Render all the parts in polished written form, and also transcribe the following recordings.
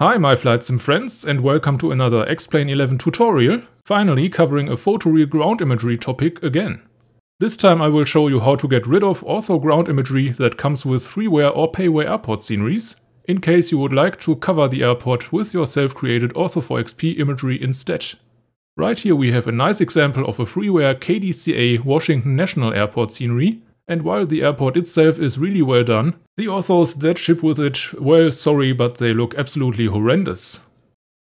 Hi my flight sim friends and welcome to another X-Plane 11 tutorial, finally covering a photoreal ground imagery topic again. This time I will show you how to get rid of ortho ground imagery that comes with freeware or payware airport sceneries, in case you would like to cover the airport with your self-created Ortho4XP imagery instead. Right here we have a nice example of a freeware KDCA Washington National Airport scenery. And while the airport itself is really well done, the orthos that ship with it, well, sorry, but they look absolutely horrendous.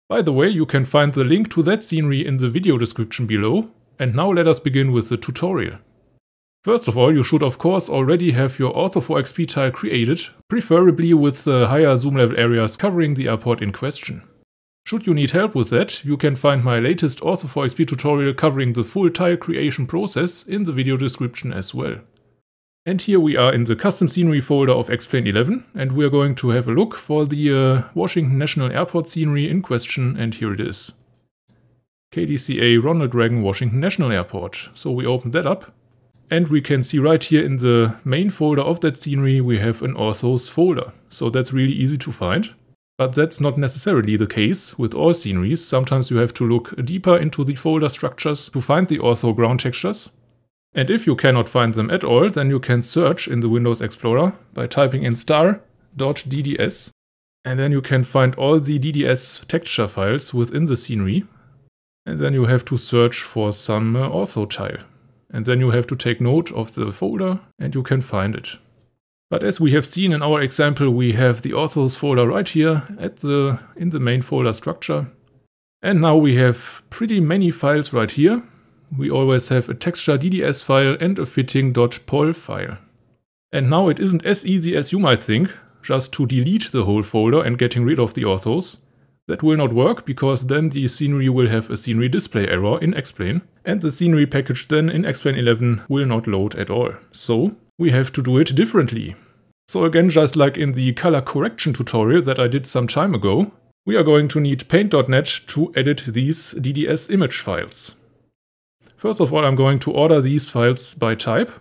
By the way, you can find the link to that scenery in the video description below. And now let us begin with the tutorial. First of all, you should of course already have your Ortho4XP tile created, preferably with the higher zoom level areas covering the airport in question. Should you need help with that, you can find my latest Ortho4XP tutorial covering the full tile creation process in the video description as well. And here we are in the custom scenery folder of X-Plane 11, and we are going to have a look for the Washington National Airport scenery in question, and here it is. KDCA Ronald Reagan Washington National Airport. So we open that up, and we can see right here in the main folder of that scenery we have an orthos folder. So that's really easy to find. But that's not necessarily the case with all sceneries. Sometimes you have to look deeper into the folder structures to find the ortho ground textures. And if you cannot find them at all, then you can search in the Windows Explorer by typing in star.dds, and then you can find all the DDS texture files within the scenery. And then you have to search for some ortho tile. And then you have to take note of the folder and you can find it. But as we have seen in our example, we have the orthos folder right here at in the main folder structure. And now we have pretty many files right here. We always have a texture DDS file and a fitting.pol file. And now it isn't as easy as you might think, just to delete the whole folder and getting rid of the orthos. That will not work, because then the scenery will have a scenery display error in X-Plane, and the scenery package then in X-Plane 11 will not load at all. So we have to do it differently. So again, just like in the color correction tutorial that I did some time ago, we are going to need Paint.net to edit these DDS image files. First of all, I'm going to order these files by type,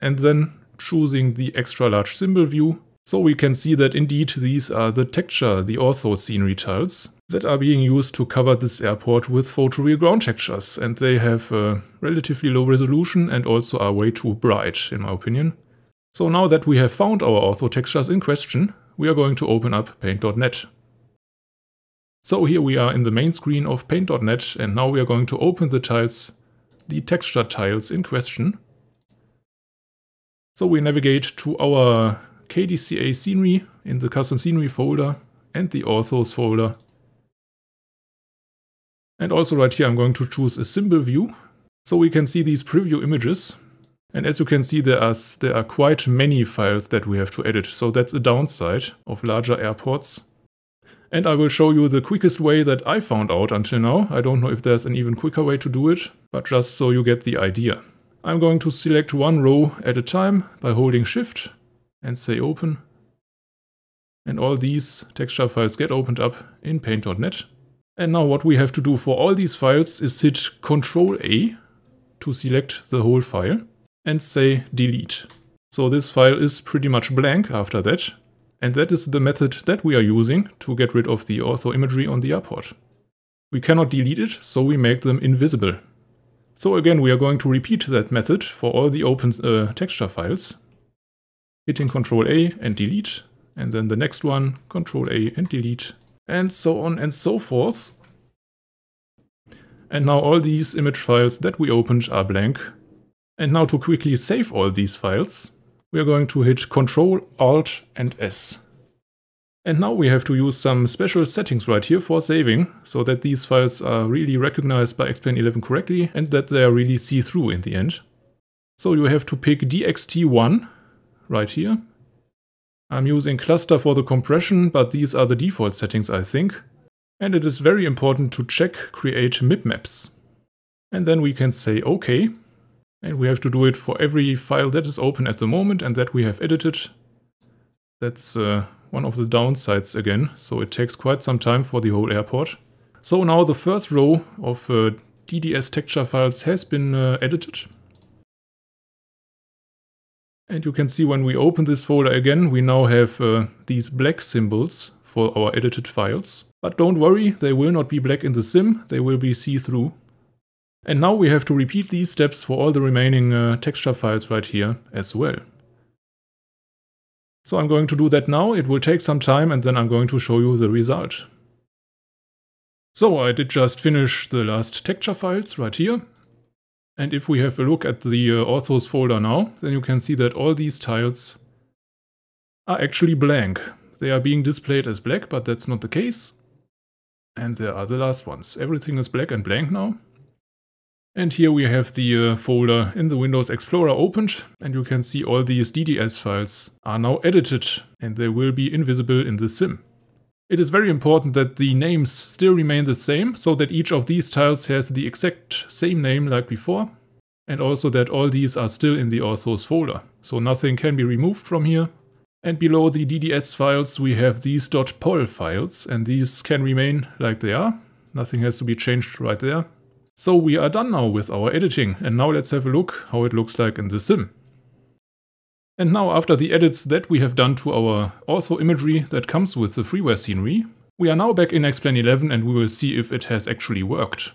and then choosing the extra large symbol view, so we can see that indeed these are the texture, the ortho scenery tiles, that are being used to cover this airport with photoreal ground textures, and they have a relatively low resolution and also are way too bright, in my opinion. So now that we have found our ortho textures in question, we are going to open up Paint.net. So here we are in the main screen of Paint.net, and now we are going to open the tiles, the texture tiles in question. So we navigate to our KDCA scenery in the custom scenery folder and the orthos folder. And also right here I'm going to choose a symbol view, so we can see these preview images. And as you can see, there are quite many files that we have to edit, so that's a downside of larger airports. And I will show you the quickest way that I found out until now. I don't know if there's an even quicker way to do it, but just so you get the idea. I'm going to select one row at a time by holding Shift and say Open. And all these texture files get opened up in Paint.net. And now what we have to do for all these files is hit Ctrl-A to select the whole file and say Delete. So this file is pretty much blank after that. And that is the method that we are using to get rid of the ortho imagery on the airport. We cannot delete it, so we make them invisible. So again, we are going to repeat that method for all the open texture files. Hitting Ctrl-A and Delete, and then the next one, Ctrl-A and Delete, and so on and so forth. And now all these image files that we opened are blank. And now to quickly save all these files, we are going to hit Ctrl, Alt and S. And now we have to use some special settings right here for saving, so that these files are really recognized by X-Plane 11 correctly and that they are really see-through in the end. So you have to pick DXT1 right here. I'm using cluster for the compression, but these are the default settings, I think. And it is very important to check create mipmaps. And then we can say OK. And we have to do it for every file that is open at the moment and that we have edited. That's one of the downsides again, so it takes quite some time for the whole airport. So now the first row of DDS texture files has been edited. And you can see when we open this folder again, we now have these black symbols for our edited files. But don't worry, they will not be black in the sim, they will be see-through. And now we have to repeat these steps for all the remaining texture files right here as well. So I'm going to do that now, it will take some time, and then I'm going to show you the result. So I did just finish the last texture files right here. And if we have a look at the Orthos folder now, then you can see that all these tiles are actually blank. They are being displayed as black, but that's not the case. And there are the last ones. Everything is black and blank now. And here we have the folder in the Windows Explorer opened, and you can see all these DDS files are now edited, and they will be invisible in the sim. It is very important that the names still remain the same, so that each of these tiles has the exact same name like before, and also that all these are still in the Orthos folder, so nothing can be removed from here. And below the DDS files we have these .pol files, and these can remain like they are. Nothing has to be changed right there. So we are done now with our editing, and now let's have a look how it looks like in the sim. And now after the edits that we have done to our ortho imagery that comes with the freeware scenery, we are now back in X-Plane 11 and we will see if it has actually worked.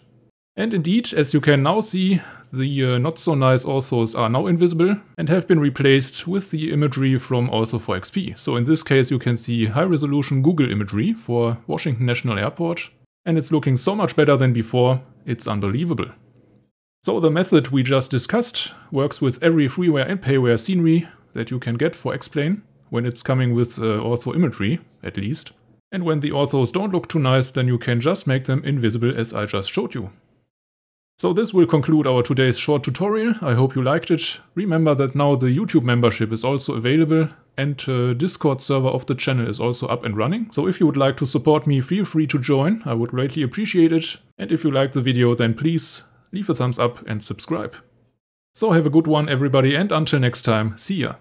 And indeed, as you can now see, the not so nice orthos are now invisible and have been replaced with the imagery from Ortho4XP. So in this case you can see high resolution Google imagery for Washington National Airport, and it's looking so much better than before, it's unbelievable. So the method we just discussed works with every freeware and payware scenery that you can get for X-Plane, when it's coming with ortho imagery, at least. And when the orthos don't look too nice, then you can just make them invisible as I just showed you. So this will conclude our today's short tutorial. I hope you liked it. Remember that now the YouTube membership is also available, and the Discord server of the channel is also up and running. So if you would like to support me, feel free to join. I would greatly appreciate it. And if you liked the video, then please leave a thumbs up and subscribe. So have a good one everybody, and until next time, see ya!